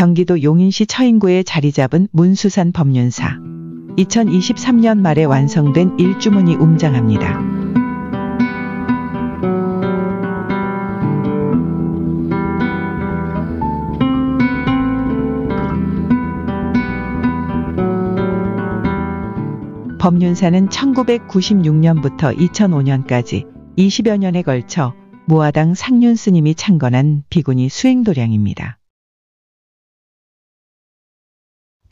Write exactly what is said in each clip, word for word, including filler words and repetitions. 경기도 용인시 처인구에 자리 잡은 문수산 법륜사. 이천이십삼 년 말에 완성된 일주문이 웅장합니다. 법륜사는 천구백구십육 년부터 이천오 년까지 이십여 년에 걸쳐 모아당 상륜스님이 창건한 비구니 수행도량입니다.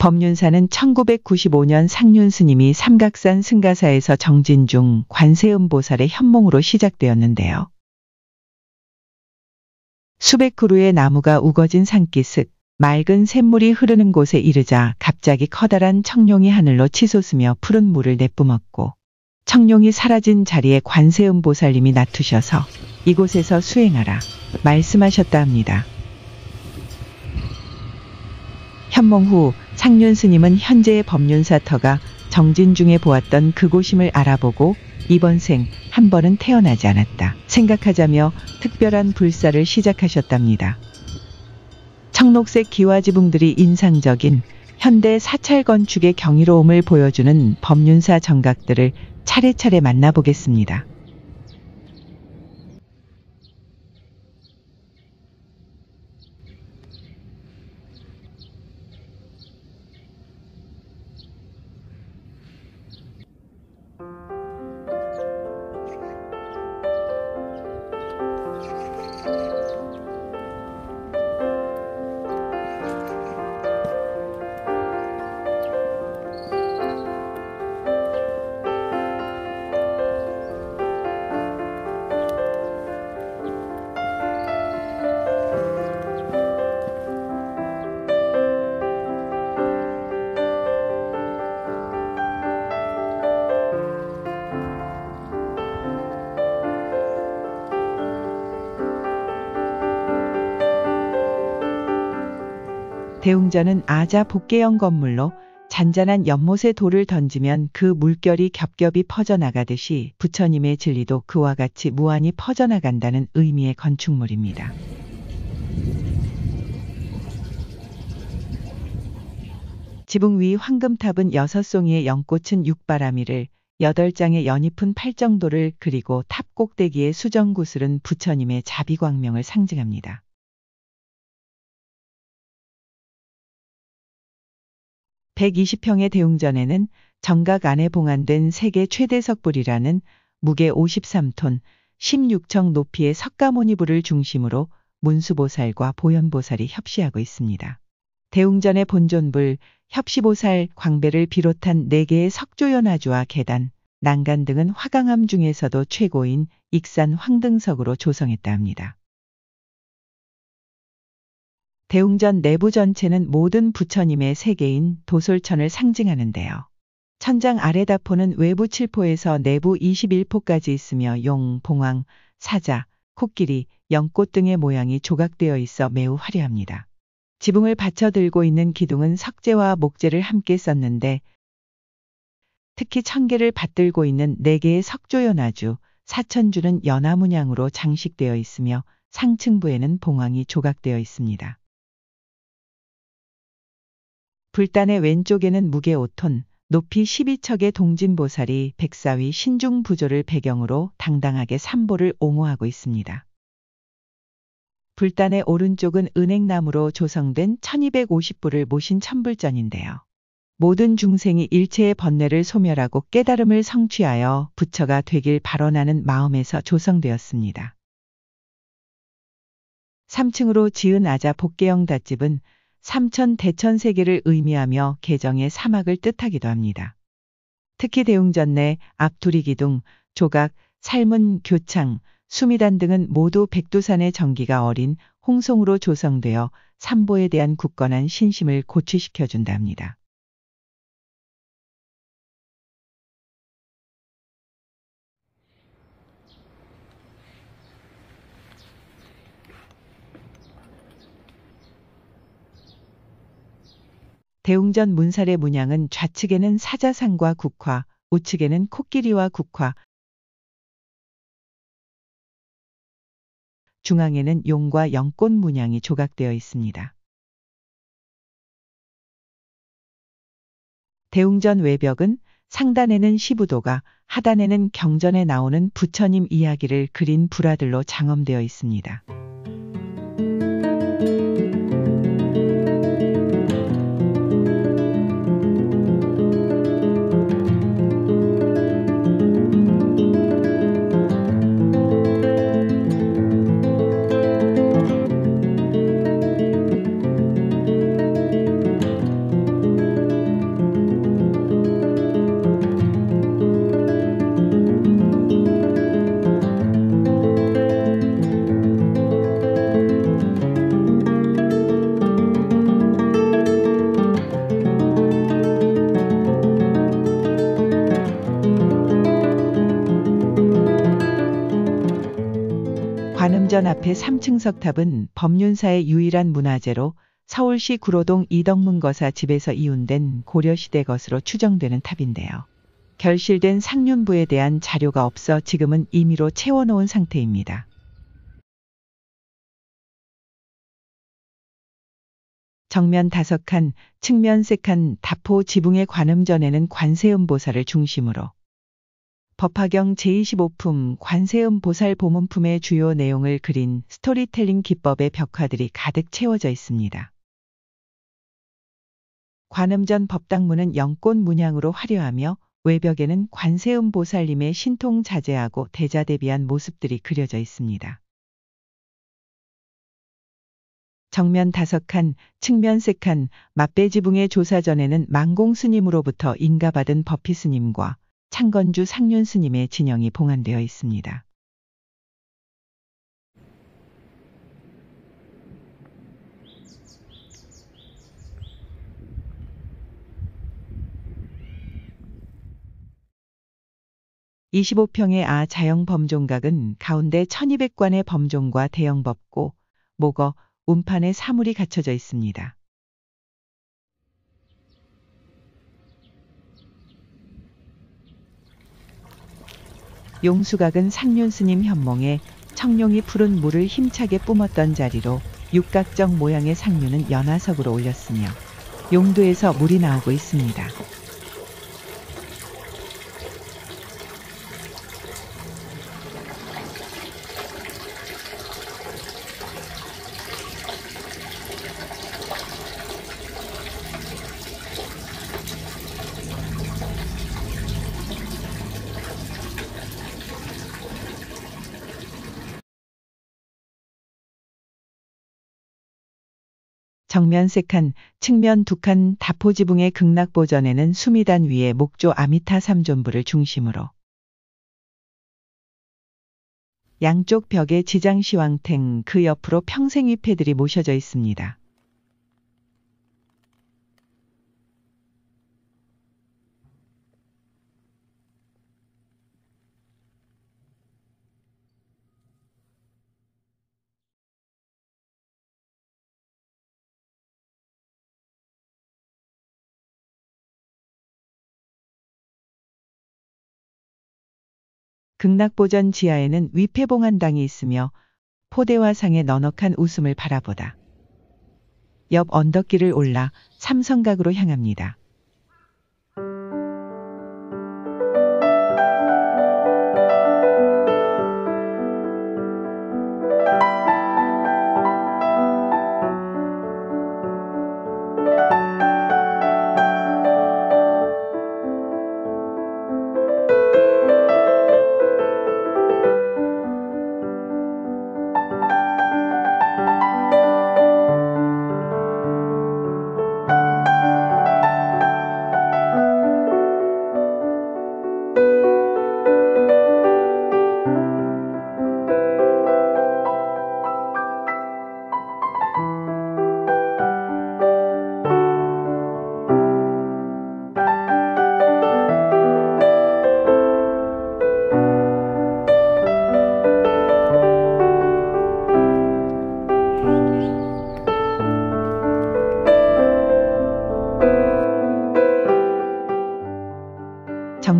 법륜사는 천구백구십오 년 상륜스님이 삼각산 승가사에서 정진 중 관세음보살의 현몽으로 시작되었는데요. 수백 그루의 나무가 우거진 산기슭, 맑은 샘물이 흐르는 곳에 이르자 갑자기 커다란 청룡이 하늘로 치솟으며 푸른 물을 내뿜었고, 청룡이 사라진 자리에 관세음보살님이 나투셔서 이곳에서 수행하라 말씀하셨다 합니다. 현몽 후 상륜스님은 현재의 법륜사터가 정진 중에 보았던 그곳임을 알아보고 이번 생 한 번은 태어나지 않았다 생각하자며 특별한 불사를 시작하셨답니다. 청록색 기와 지붕들이 인상적인 현대 사찰 건축의 경이로움을 보여주는 법륜사 정각들을 차례차례 만나보겠습니다. 대웅전은 아자 복개형 건물로 잔잔한 연못에 돌을 던지면 그 물결이 겹겹이 퍼져나가듯이 부처님의 진리도 그와 같이 무한히 퍼져나간다는 의미의 건축물입니다. 지붕 위 황금탑은 여섯 송이의 연꽃은 육바라미를, 여덟 장의 연잎은 팔정도를, 그리고 탑 꼭대기의 수정구슬은 부처님의 자비광명을 상징합니다. 백이십 평의 대웅전에는 정각 안에 봉안된 세계 최대 석불이라는 무게 오십삼 톤, 십육 층 높이의 석가모니불을 중심으로 문수보살과 보현보살이 협시하고 있습니다. 대웅전의 본존불, 협시보살, 광배를 비롯한 네 개의 석조연아주와 계단, 난간 등은 화강암 중에서도 최고인 익산 황등석으로 조성했다 합니다. 대웅전 내부 전체는 모든 부처님의 세계인 도솔천을 상징하는데요. 천장 아래 다포는 외부 칠 포에서 내부 이십일 포까지 있으며 용, 봉황, 사자, 코끼리, 연꽃 등의 모양이 조각되어 있어 매우 화려합니다. 지붕을 받쳐 들고 있는 기둥은 석재와 목재를 함께 썼는데, 특히 천개를 받들고 있는 네 개의 석조연아주, 사천주는 연화문양으로 장식되어 있으며 상층부에는 봉황이 조각되어 있습니다. 불단의 왼쪽에는 무게 오 톤, 높이 십이 척의 동진보살이 백사위 신중부조를 배경으로 당당하게 삼보를 옹호하고 있습니다. 불단의 오른쪽은 은행나무로 조성된 천이백오십 불을 모신 천불전인데요. 모든 중생이 일체의 번뇌를 소멸하고 깨달음을 성취하여 부처가 되길 발언하는 마음에서 조성되었습니다. 삼 층으로 지은 아자 복개형 닷집은 삼천 대천 세계를 의미하며 개정의 사막을 뜻하기도 합니다. 특히 대웅전 내 앞두리 기둥, 조각, 삶은 교창, 수미단 등은 모두 백두산의 정기가 어린 홍송으로 조성되어 삼보에 대한 굳건한 신심을 고취시켜준답니다. 대웅전 문살의 문양은 좌측에는 사자상과 국화, 우측에는 코끼리와 국화, 중앙에는 용과 연꽃 문양이 조각되어 있습니다. 대웅전 외벽은 상단에는 시부도가, 하단에는 경전에 나오는 부처님 이야기를 그린 불화들로 장엄되어 있습니다. 관음전 앞에 삼 층 석탑은 법륜사의 유일한 문화재로 서울시 구로동 이덕문거사 집에서 이운된 고려시대 것으로 추정되는 탑인데요. 결실된 상륜부에 대한 자료가 없어 지금은 임의로 채워놓은 상태입니다. 정면 다섯 칸, 측면 세 칸 다포 지붕의 관음전에는 관세음보살을 중심으로 법화경 제이십오 품 관세음보살 보문품의 주요 내용을 그린 스토리텔링 기법의 벽화들이 가득 채워져 있습니다. 관음전 법당문은 연꽃 문양으로 화려하며 외벽에는 관세음보살님의 신통 자제하고 대자대비한 모습들이 그려져 있습니다. 정면 다섯 칸, 측면 세 칸, 맞배 지붕의 조사전에는 만공스님으로부터 인가받은 법희스님과 창건주 상륜스님의 진영이 봉안되어 있습니다. 이십오 평의 아 자형 범종각은 가운데 천이백 관의 범종과 대형 법고, 목어, 운판의 사물이 갖춰져 있습니다. 용수각은 상륜스님 현몽에 청룡이 푸른 물을 힘차게 뿜었던 자리로 육각정 모양의 상륜은 연화석으로 올렸으며 용도에서 물이 나오고 있습니다. 정면 세 칸, 측면 두 칸 다포 지붕의 극락보전에는 수미단 위에 목조 아미타 삼존부를 중심으로 양쪽 벽에 지장시왕탱 그 옆으로 평생위패들이 모셔져 있습니다. 극락보전 지하에는 위패봉안당이 있으며 포대와 상의 넉넉한 웃음을 바라보다 옆 언덕길을 올라 삼성각으로 향합니다.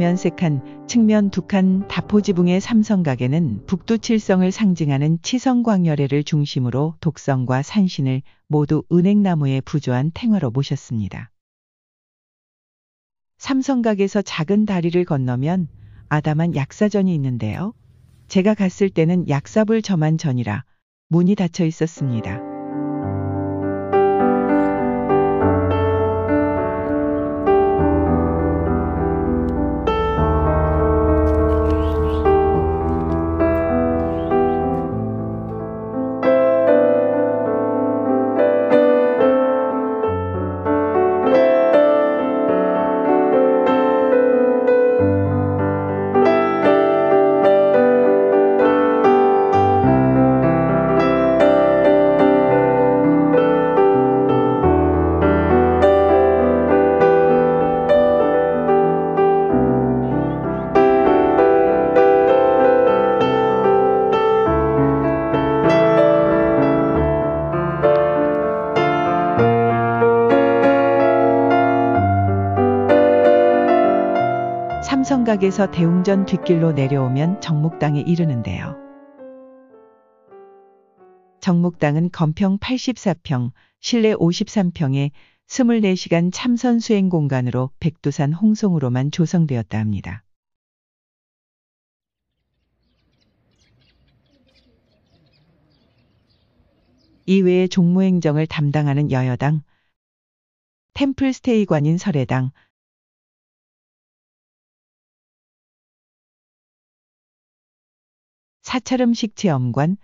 정면 세 칸, 측면 두 칸 다포 지붕의 삼성각에는 북두칠성을 상징하는 치성광열애를 중심으로 독성과 산신을 모두 은행나무에 부조한 탱화로 모셨습니다. 삼성각에서 작은 다리를 건너면 아담한 약사전이 있는데요. 제가 갔을 때는 약사불 저만 전이라 문이 닫혀 있었습니다. 삼성각에서 대웅전 뒷길로 내려오면 정목당에 이르는데요. 정목당은 건평 팔십사 평, 실내 오십삼 평에 이십사 시간 참선 수행 공간으로 백두산 홍송으로만 조성되었다 합니다. 이외에 종무행정을 담당하는 여여당, 템플스테이관인 설해당, 사찰음식 체험관,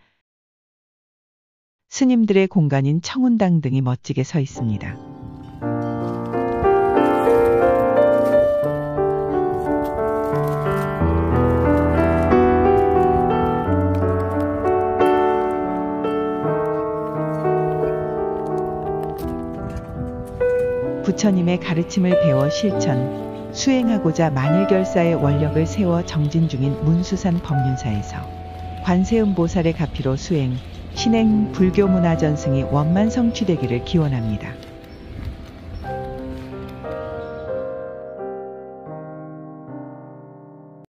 스님들의 공간인 청운당 등이 멋지게 서 있습니다. 부처님의 가르침을 배워 실천, 수행하고자 만일결사의 원력을 세워 정진 중인 문수산 법륜사에서 관세음보살의 가피로 수행, 신행, 불교 문화 전승이 원만성취되기를 기원합니다.